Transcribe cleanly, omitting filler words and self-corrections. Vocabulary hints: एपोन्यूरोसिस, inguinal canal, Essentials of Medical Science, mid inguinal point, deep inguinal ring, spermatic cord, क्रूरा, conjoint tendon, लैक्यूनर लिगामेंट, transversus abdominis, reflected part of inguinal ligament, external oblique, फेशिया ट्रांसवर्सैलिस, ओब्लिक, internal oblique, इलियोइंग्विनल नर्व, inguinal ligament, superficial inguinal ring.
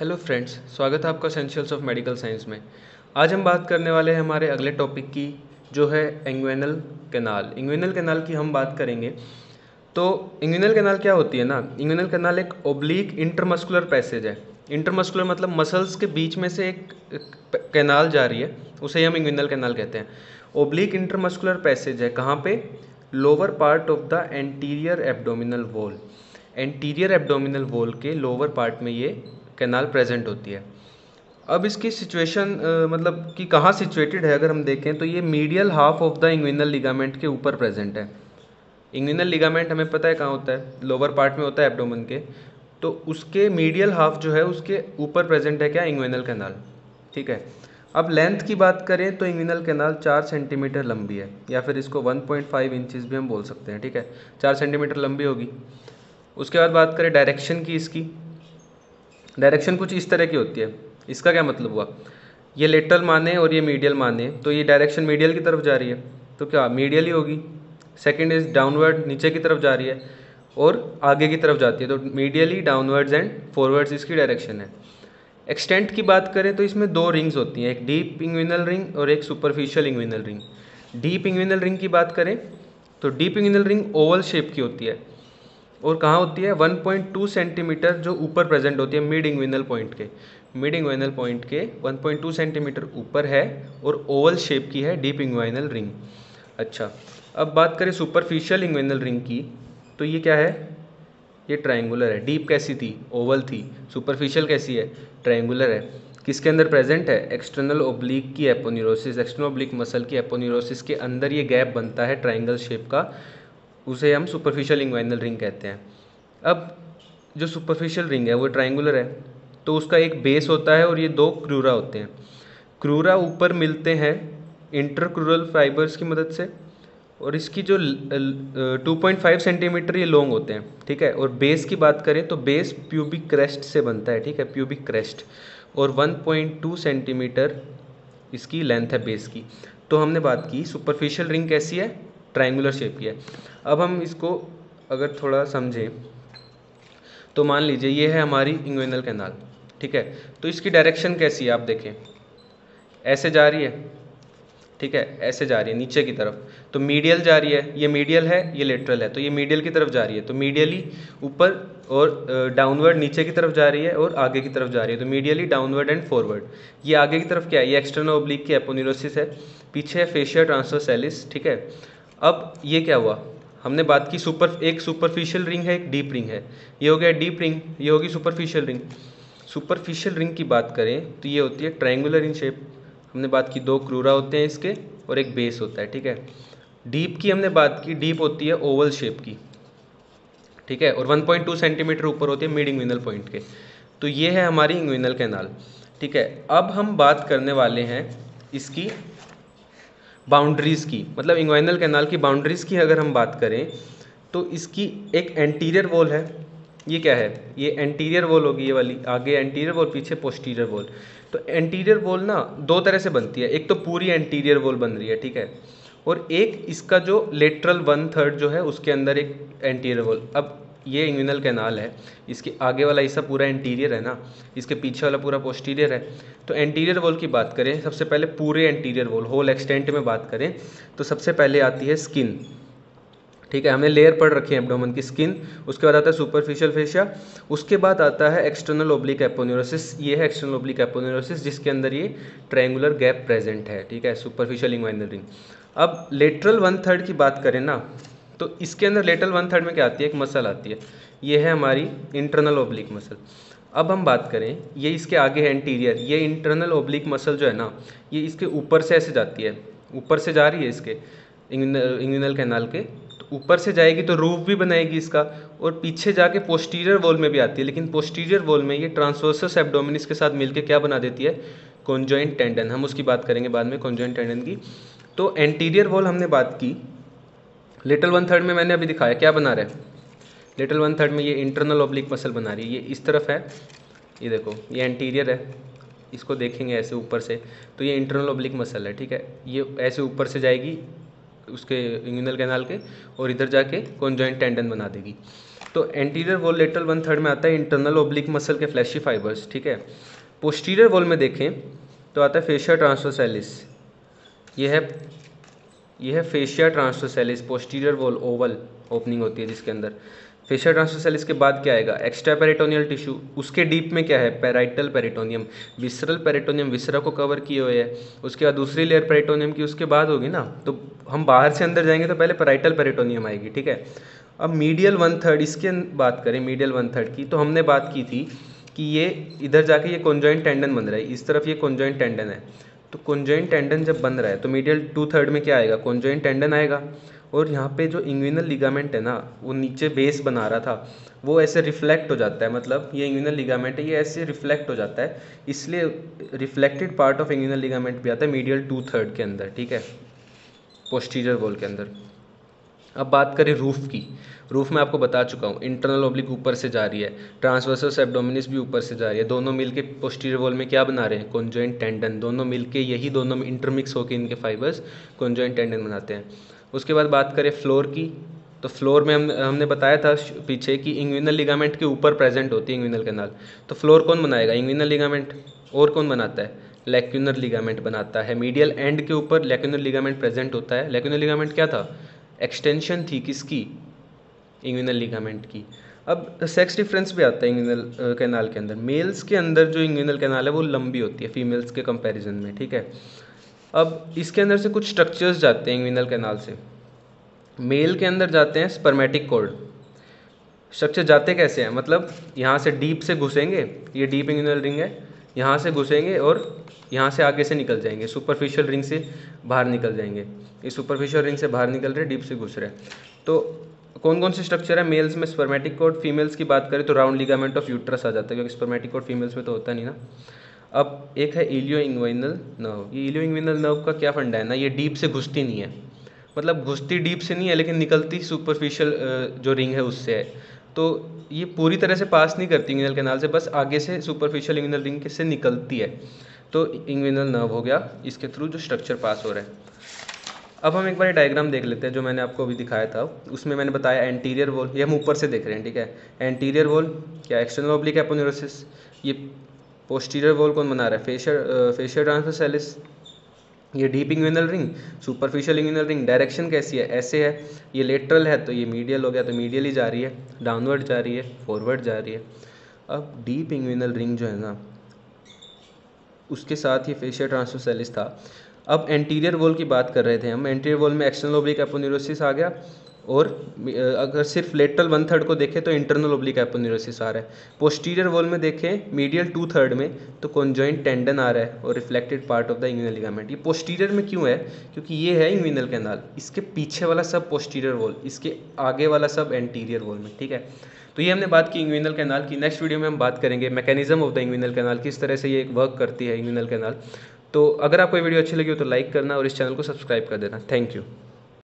Hello friends, स्वागत है आपका एसेंशियल्स ऑफ मेडिकल साइंस में। आज हम बात करने वाले हैं हमारे अगले टॉपिक की, जो है इंग्विनल कैनाल। इंग्विनल कैनाल की हम बात करेंगे। तो इंग्विनल कैनाल क्या होती है ना, इंग्विनल कैनाल एक ओब्लिक इंटरमस्कुलर पैसेज है। इंटरमस्कुलर मतलब मसल्स के बीच में से एक कैनाल जा रही है, उसे हम इंग्विनल कैनाल कहते हैं। ओब्लिक इंटरमस्कुलर पैसेज है कहाँ पे, lower part of the anterior abdominal wall. Anterior abdominal wall के लोअर पार्ट में ये कैनाल प्रेजेंट होती है। अब इसकी सिचुएशन मतलब कि कहाँ सिचुएटेड है, अगर हम देखें तो ये medial half of the inguinal ligament के ऊपर प्रेजेंट है। इंग्विनल लिगामेंट हमें पता है कहाँ होता है, लोअर पार्ट में होता है एब्डोमेन के। तो उसके मीडियल हाफ जो है उसके ऊपर प्रेजेंट है क्या, इंग्विनल कैनाल। ठीक है, अब लेंथ की बात करें तो इंग्विनल कैनाल 4 सेंटीमीटर लंबी है, या फिर इसको 1.5 इंचज़ भी हम बोल सकते हैं। ठीक है, 4 सेंटीमीटर लंबी होगी। उसके बाद बात करें डायरेक्शन की, इसकी डायरेक्शन कुछ इस तरह की होती है। इसका क्या मतलब हुआ, ये लेटरल माने और ये मीडियल माने, तो ये डायरेक्शन मीडियल की तरफ जा रही है तो क्या मीडियल ही होगी। सेकंड इज डाउनवर्ड, नीचे की तरफ जा रही है और आगे की तरफ जाती है, तो मीडियली डाउनवर्ड्स एंड फॉरवर्ड्स इसकी डायरेक्शन है। एक्सटेंट की बात करें तो इसमें 2 रिंग्स होती हैं, एक डीप इंग्विनल रिंग और एक superficial inguinal ring. Deep inguinal ring की बात करें तो deep inguinal ring oval shape की होती है और कहाँ होती है, 1.2 सेंटीमीटर जो ऊपर प्रेजेंट होती है मिड इंग्विनल पॉइंट के। मिड इंग्विनल पॉइंट के 1.2 सेंटीमीटर ऊपर है और ओवल शेप की है डीप इंग्विनल रिंग। अच्छा, अब बात करें सुपरफिशियल इंग्विनल रिंग की, तो ये क्या है, ये ट्रायंगुलर है। डीप कैसी थी, ओवल थी। सुपरफिशियल कैसी है, ट्रायंगुलर है। किसके अंदर प्रेजेंट है, एक्सटर्नल ओब्लिक की एपोन्यूरोसिस, एक्सटर्नल ओब्लिक मसल की एपोन्यूरोसिस के अंदर ये गैप बनता है ट्रायंगल शेप का, उसे हम सुपरफिशियल इंग्विनल रिंग कहते हैं। अब जो सुपरफिशियल रिंग है वो ट्रायंगुलर है, तो उसका एक बेस होता है और ये 2 क्रूरा होते हैं। क्रूरा ऊपर मिलते हैं इंटरक्रूरल फाइबर्स की मदद से, और इसकी जो 2.5 सेंटीमीटर ये लॉन्ग होते हैं। ठीक है, और बेस की बात करें तो बेस प्यूबिक क्रेस्ट से बनता है। ठीक है, प्यूबिक क्रेस्ट, और 1.2 सेंटीमीटर इसकी लेंथ है बेस की। तो हमने बात की सुपरफिशियल रिंग कैसी है, ट्रायंगुलर शेप की है। अब हम इसको अगर थोड़ा समझें तो मान लीजिए ये है हमारी इंग्विनल कैनाल। ठीक है, तो इसकी डायरेक्शन कैसी है, आप देखें ऐसे जा रही है। ठीक है, ऐसे जा रही है नीचे की तरफ, तो मीडियल जा रही है। ये मीडियल है, ये लेटरल है, तो ये मीडियल की तरफ जा रही है। तो मीडियली ऊपर और डाउनवर्ड नीचे की तरफ जा रही है और आगे की तरफ जा रही है, तो मीडियली डाउनवर्ड एंड फॉरवर्ड। ये आगे की तरफ क्या है, ये एक्सटर्नल ओब्लिक की एपोन्यूरोसिस है, पीछे है फैशिया ट्रांसवर्सैलिस। ठीक है, अब ये क्या हुआ, हमने बात की एक सुपरफिशियल रिंग है, एक डीप रिंग है। ये हो गया डीप रिंग, ये होगी सुपरफिशियल रिंग। सुपरफिशियल रिंग की बात करें तो ये होती है ट्रायंगुलर इन शेप। हमने बात की 2 क्रूरा होते हैं इसके और एक बेस होता है। ठीक है, डीप की हमने बात की, डीप होती है ओवल शेप की। ठीक है, और 1.2 सेंटीमीटर ऊपर होती है मिड इंग्विनल पॉइंट के। तो ये है हमारी इंग्विनल कैनाल। ठीक है, अब हम बात करने वाले हैं इसकी बाउंड्रीज़ की, मतलब इंग्विनल कैनाल की बाउंड्रीज़ की अगर हम बात करें तो इसकी एक एंटीरियर वॉल है। ये क्या है, ये एंटीरियर वॉल होगी, ये वाली। आगे एंटीरियर वॉल, पीछे पोस्टीरियर वॉल। तो एंटीरियर वॉल ना 2 तरह से बनती है, एक तो पूरी एंटीरियर वॉल बन रही है। ठीक है, और एक इसका जो लेटरल 1/3 जो है उसके अंदर एक एंटीरियर वॉल। अब ये इंग्विनल कैनाल है, इसके आगे वाला हिस्सा पूरा एंटीरियर है ना, इसके पीछे वाला पूरा पोस्टीरियर है। तो एंटीरियर वॉल की बात करें, सबसे पहले पूरे एंटीरियर वॉल होल एक्सटेंट में बात करें तो सबसे पहले आती है स्किन। ठीक है, हमने लेयर पढ़ रखी है एब्डोमेन की, स्किन। उसके बाद आता है सुपरफिशियल फेशिया, उसके बाद आता है एक्सटर्नल ओब्लिक एपोन्यूरोसिस। ये है एक्सटर्नल ओब्लिक एपोन्यूरोसिस जिसके अंदर ये ट्रायंगुलर गैप प्रेजेंट है। ठीक है, सुपरफिशियल इंग्विनल रिंग। अब लेटरल 1/3 की बात करें ना, तो इसके अंदर लेटरल 1/3 में क्या आती है, एक मसल आती है। ये है हमारी इंटरनल ओब्लिक मसल। अब हम बात करें, ये इसके आगे है इंटीरियर। ये इंटरनल ओब्लिक मसल जो है ना, ये इसके ऊपर से ऐसे जाती है, ऊपर से जा रही है इसके इंग्विनल कैनाल के। तो ऊपर से जाएगी तो रूफ भी बनाएगी इसका, और पीछे जाके पोस्टीरियर वॉल में भी आती है। लेकिन पोस्टीरियर वॉल में ये ट्रांसवर्सस एब्डोमिनिस के साथ मिलकर क्या बना देती है, कॉन्जॉइंट टेंडन। हम उसकी बात करेंगे बाद में, कॉन्जॉइंट टेंडन की। तो एंटीरियर वॉल हमने बात की, लेटरल 1/3 में मैंने अभी दिखाया क्या बना रहा है। लेटरल 1/3 में ये इंटरनल ओब्लिक मसल बना रही है। ये इस तरफ है, ये देखो, ये एंटीरियर है, इसको देखेंगे ऐसे ऊपर से, तो ये इंटरनल ओब्लिक मसल है। ठीक है, ये ऐसे ऊपर से जाएगी उसके इंग्विनल कैनाल के, और इधर जाके कॉन्जॉइंट टेंडन बना देगी। तो एंटीरियर वॉल लेटरल 1/3 में आता है इंटरनल ओब्लिक मसल के फ्लैशी फाइबर्स, ठीक है। पोस्टीरियर वॉल में देखें तो आता है फेशिया ट्रांसवर्सैलिस, यह है फेशिया ट्रांसवर्सैलिस posterior wall oval opening होती है जिसके अंदर। फेशिया ट्रांसवर्सैलिस के बाद क्या आएगा, एक्स्ट्रा पेरिटोनियल टिश्यू। उसके डीप में क्या है, parietal peritoneum, visceral peritoneum, viscera को कवर किए हुए है। उसके बाद दूसरी लेयर पेरिटोनियम की, उसके बाद होगी ना, तो हम बाहर से अंदर जाएंगे तो पहले पैराइटल पेरिटोनियम आएगी, ठीक है। अब मीडियल 1/3, इसके बात करें मीडियल 1/3 की, तो हमने बात की थी कि ये इधर जाके ये कॉन्जॉइंट टेंडन बन रहा है, इस तरफ ये कॉन्जॉइंट टेंडन है। तो कॉन्जॉइंट टेंडन जब बन रहा है तो मीडियल 2/3 में क्या आएगा, कॉन्जॉइंट टेंडन आएगा। और यहाँ पे जो इंग्विनल लिगामेंट है ना, वो नीचे बेस बना रहा था, वो ऐसे रिफ्लेक्ट हो जाता है, मतलब ये इंग्विनल लिगामेंट है, ये ऐसे रिफ्लेक्ट हो जाता है, इसलिए reflected part of inguinal ligament भी आता है मीडियल 2/3 के अंदर, ठीक है, पोस्टीरियर वॉल के अंदर। अब बात करें रूफ़ की। रूफ़ मैं आपको बता चुका हूँ, इंटरनल ऑब्लिक ऊपर से जा रही है, ट्रांसवर्सस एब्डोमिनिस भी ऊपर से जा रही है, दोनों मिल के पोस्टीरियर वॉल में क्या बना रहे हैं, कॉन्जॉइंट टेंडन, दोनों मिल के, यही दोनों इंटरमिक्स होकर इनके फाइबर्स कॉन्जॉइंट टेंडन बनाते हैं। उसके बाद बात करें फ्लोर की, तो फ्लोर में हमने बताया था पीछे कि इंग्विनल लिगामेंट के ऊपर प्रेजेंट होती है इंग्विनल कैनाल। तो फ्लोर कौन बनाएगा, इंग्विनल लिगामेंट। और कौन बनाता है, लैक्यूनर लिगामेंट बनाता है। मीडियल एंड के ऊपर लैक्यूनर लिगामेंट प्रेजेंट होता है। लैक्यूनर लिगामेंट क्या था, एक्सटेंशन थी किसकी, इंग्विनल लिगामेंट की। अब सेक्स डिफरेंस भी आता है इंग्विनल कैनाल के अंदर। मेल्स के अंदर जो इंग्विनल कैनाल है वो लंबी होती है फीमेल्स के कंपैरिजन में, ठीक है। अब इसके अंदर से कुछ स्ट्रक्चर्स जाते हैं इंग्विनल कैनाल से। मेल के अंदर जाते हैं स्पर्मेटिक कॉर्ड। स्ट्रक्चर जाते कैसे हैं, मतलब यहाँ से डीप से घुसेंगे, ये डीप इंग्विनल रिंग है, यहाँ से घुसेंगे और यहाँ से आगे से निकल जाएंगे, सुपरफिशियल रिंग से बाहर निकल जाएंगे। ये सुपरफिशियल रिंग से बाहर निकल रहे, डीप से घुस रहे। तो कौन कौन से स्ट्रक्चर है मेल्स में, स्पर्मेटिक कॉर्ड। फीमेल्स की बात करें तो राउंड लिगामेंट ऑफ यूटरस आ जाता है, क्योंकि स्पर्मेटिक कॉर्ड फीमेल्स में तो होता नहीं ना। अब एक है इलियोइंग्विनल नर्व। ये इलियोइंग्विनल नर्व का क्या फंडा है ना, ये डीप से घुसती नहीं है, मतलब घुसती डीप से नहीं है, लेकिन निकलती सुपरफिशियल जो रिंग है उससे है। तो ये पूरी तरह से पास नहीं करती इंग्विनल कैनाल से, बस आगे से सुपरफिशियल इंग्विनल रिंग से निकलती है। तो इंग्विनल नर्व हो गया, इसके थ्रू जो स्ट्रक्चर पास हो रहा है। अब हम एक बार डायग्राम देख लेते हैं जो मैंने आपको अभी दिखाया था। उसमें मैंने बताया एंटीरियर वॉल, ये हम ऊपर से देख रहे हैं, ठीक है। एंटीरियर वॉल क्या, एक्सटर्नल ऑब्लिक एपोन्यूरोसिस। ये पोस्टीरियर वॉल कौन बना रहा है, फेशियल ट्रांसवर्सैलिस। ये deep inguinal ring, superficial inguinal ring. Direction कैसी है, ऐसे है। ये लेटरल है तो ये मीडियल हो गया, तो मीडियल ही जा रही है, डाउनवर्ड जा रही है, फॉरवर्ड जा रही है। अब डीप इंग्विनल रिंग जो है ना, उसके साथ ये फेशियल ट्रांसवर्सैलिस था। अब एंटीरियर वॉल की बात कर रहे थे हम। एंटीरियर वॉल में एक्सटर्नल ऑब्लिक एपोन्यूरोसिस आ गया, और अगर सिर्फ लेटरल 1/3 को देखें तो इंटरनल ऑब्लिक एपोन्यूरोसिस आ रहा है। पोस्टीरियर वॉल में देखें मीडियल 2/3 में तो कॉन्जॉइंट टेंडन आ रहा है और reflected part of the inguinal ligament. ये पोस्टीरियर में क्यों है, क्योंकि ये है इंग्विनल कैनाल, इसके पीछे वाला सब पोस्टीरियर वॉल, इसके आगे वाला सब एंटीरियर वॉल में, ठीक है। तो ये हमने बात की इंग्विनल कैनाल की। नेक्स्ट वीडियो में हम बात करेंगे mechanism of the inguinal canal, किस तरह से ये वर्क करती है इंग्विनल कैनाल। तो अगर आपको ये वीडियो अच्छी लगी हो तो लाइक करना और इस चैनल को सब्सक्राइब कर देना। Thank you.